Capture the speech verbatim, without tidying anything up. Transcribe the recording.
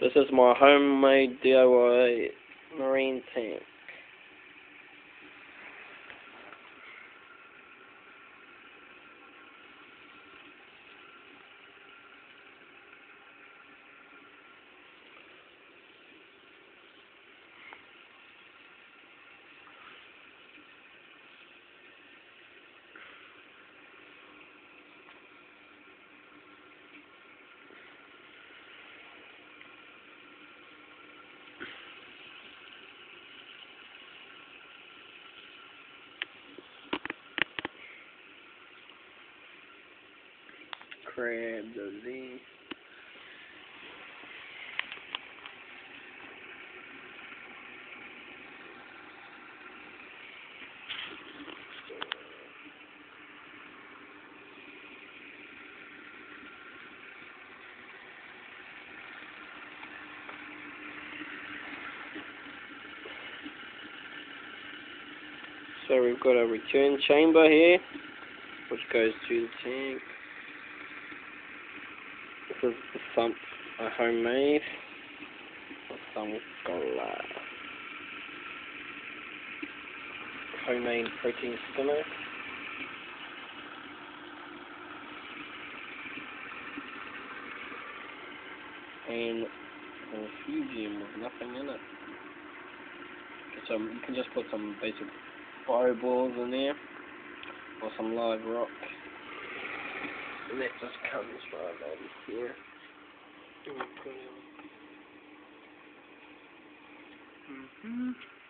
This is my homemade D I Y marine tank. Crab the Z. So we've got a return chamber here, which goes to the tank. This is the sump I homemade with some cola. Homemade protein skinner. And a refugium with nothing in it. So you can just put some basic fireballs in there or some live rock. And that just comes right over here. Mm-hmm. Mm-hmm.